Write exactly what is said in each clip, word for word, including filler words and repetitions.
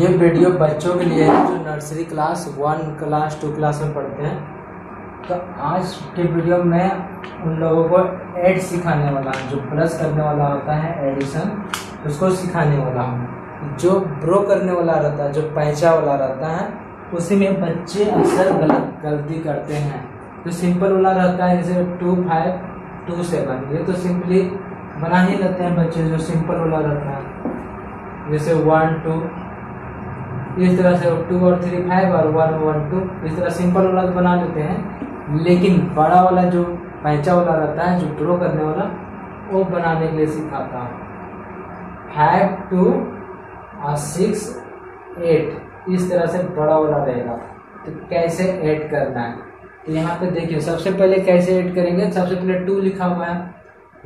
ये वीडियो बच्चों के लिए है जो nursery class one class two class में पढ़ते हैं। तो आज के वीडियो में उन लोगों को ऐड सिखाने वाला हूँ, जो प्लस करने वाला होता है एडिशन, उसको सिखाने वाला हूँ। जो ब्रो करने वाला रहता है, जो पैचा वाला रहता है, उसी में बच्चे अक्सर गलत गलती करते हैं। जो सिंपल वाला रहता है जैसे टू फाइव टू सेवन, ये तो सिंपली बना ही लेते हैं बच्चे। जो सिंपल वाला रहता है जैसे वन टू, इस तरह से टू और थ्री फाइव और वन वन टू, इस तरह सिंपल वाला बना लेते हैं। लेकिन बड़ा वाला जो पैचा वाला रहता है, जो ड्रॉ करने वाला, वो बनाने के लिए सिखाता हूँ। फाइव टू और सिक्स एट, इस तरह से बड़ा वाला रहेगा। तो कैसे ऐड करना है, तो यहाँ पे देखिए सबसे पहले कैसे ऐड करेंगे। सबसे पहले टू लिखा हुआ है,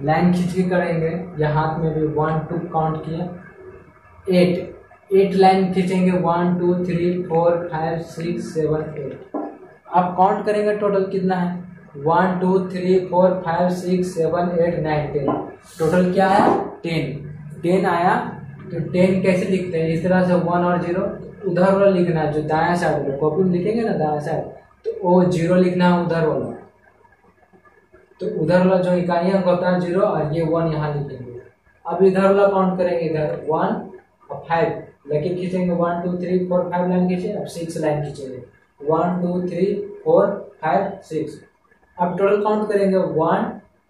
लाइन खींच के करेंगे या हाथ में भी। वन टू काउंट किया, एट एट लाइन खींचेंगे, one two three four five six seven eight. आप काउंट करेंगे टोटल कितना है, one two three four five six seven eight nine ten. Total क्या है, टेन। टेन आया तो टेन कैसे लिखते हैं, इस तरह से वन और जीरो उधर वाला लिखना है। जो दाया साइड वाला कॉपी में लिखेंगे ना दाया साइड, तो वो जीरो लिखना है उधर वाला। तो उधर वाला जो इकाई है होता है जीरो, और ये वन यहाँ लिखेंगे। अब इधर वाला काउंट करेंगे, इधर वन और फाइव लेकिन खींचेंगे, one two three four five line खींचे। अब सिक्स लाइन खींचेंगे, one two three four five six. अब टोटल काउंट करेंगे, one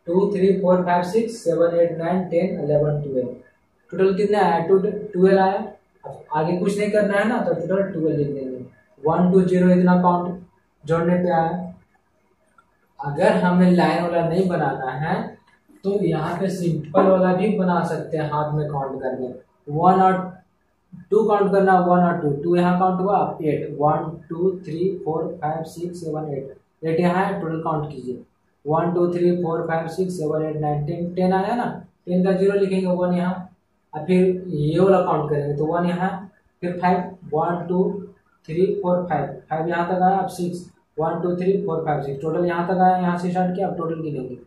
two three four five six seven eight nine ten eleven twelve. Total कितना आया, टू ट्वेल्व आया। अब आगे कुछ नहीं करना है ना, तो टोटल ट्वेल्व लिख देंगे। वन टू जीरो इतना काउंट जोड़ने पे आया। अगर हमें लाइन वाला नहीं बनाना है तो यहाँ पे सिंपल वाला भी बना सकते हैं हाथ में काउंट करके। वन और टू काउंट करना, वन और टू, टू यहाँ काउंट हुआ, आप eight, one two three four five six seven eight, eight यहाँ है। टोटल काउंट कीजिए, one two three four five six seven eight nine ten. Ten आया ना, टेन का जीरो लिखेंगे, वन यहाँ, और फिर ये वाला काउंट करेंगे तो वन यहाँ, फिर five, one two three four five, five यहाँ तक आया। अब six, one two three four five six, total यहाँ तक आया, यहाँ से स्टार्ट किया। अब टोटल गिनेंगे,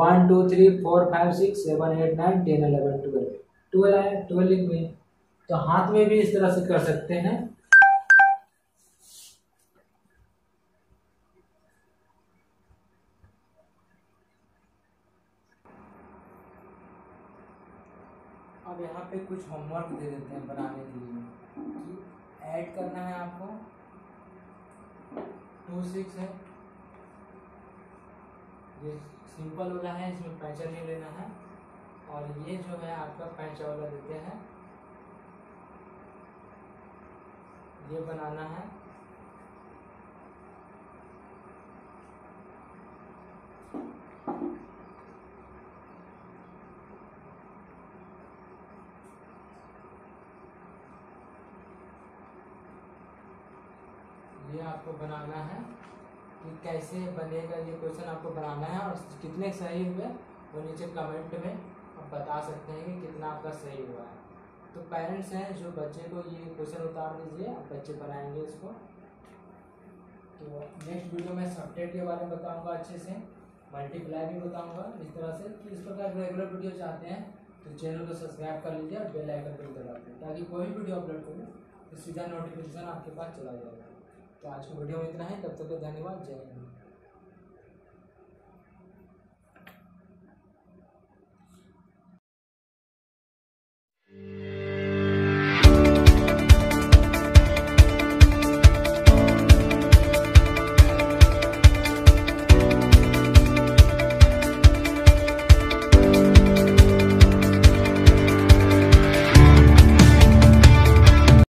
one two three four five six seven eight nine ten eleven twelve. Twelve आया, ट्वेल्व लिख में। तो हाथ में भी इस तरह से कर सकते हैं। अब यहाँ पे कुछ होमवर्क दे देते हैं बनाने के लिए। ऐड करना है आपको, टू सिक्स है, ये सिंपल वाला है, इसमें पैचा नहीं लेना है। और ये जो है आपका पैचा वाला देते हैं, ये बनाना है। ये आपको बनाना है कि कैसे बनेगा, ये क्वेश्चन आपको बनाना है। और कितने सही हुए वो नीचे कमेंट में आप बता सकते हैं कि कितना आपका सही हुआ है। तो पेरेंट्स हैं जो बच्चे को ये क्वेश्चन उतार दीजिए, अब बच्चे बनाएंगे इसको। तो नेक्स्ट वीडियो में सबट्रैक्ट के बारे में बताऊंगा, अच्छे से मल्टीप्लाई भी बताऊंगा। इस तरह से कि इस प्रकार रेगुलर वीडियो चाहते हैं तो चैनल को सब्सक्राइब कर लीजिए और बेल आइकन पर दबा दें, ताकि कोई भी वीडियो अपलोड करें तो सीधा नोटिफिकेशन आपके पास चला जाएगा। तो आज की वीडियो में इतना है, तब तक तो धन्यवाद, जय हिंद।